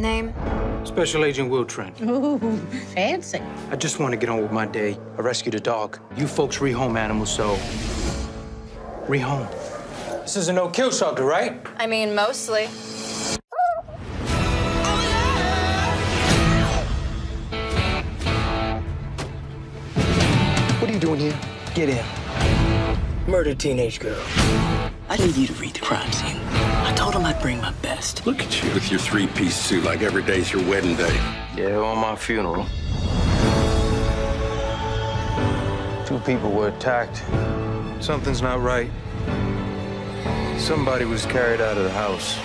Name? Special Agent Will Trent. Ooh, fancy. I just want to get on with my day. I rescued a dog. You folks rehome animals, so rehome. This is a no-kill shelter, right? I mean, mostly. What are you doing here? Get in. Murdered teenage girl. I need you to read the crime scene. I told him I'd bring my best. Look at you with your three-piece suit like every day's your wedding day. Yeah, on my funeral. 2 people were attacked. Something's not right. Somebody was carried out of the house.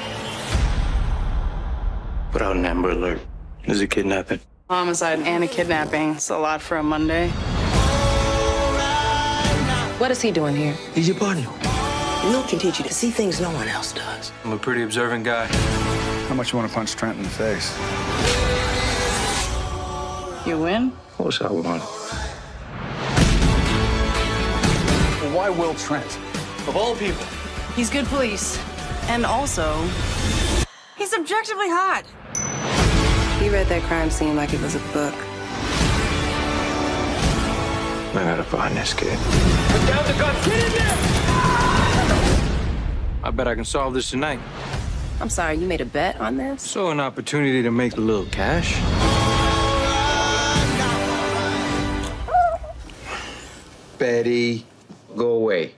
Put out an Amber Alert. There's a kidnapping. Homicide and a kidnapping. It's a lot for a Monday. What is he doing here? He's your partner. Will can teach you to see things no one else does. I'm a pretty observant guy. How much you want to punch Trent in the face? You win? Of course I won. Why Will Trent? Of all people. He's good police. And also, he's objectively hot. He read that crime scene like it was a book. I gotta find this kid. Put down the gun. Get in there! I bet I can solve this tonight. I'm sorry, you made a bet on this? So an opportunity to make a little cash. Betty, go away.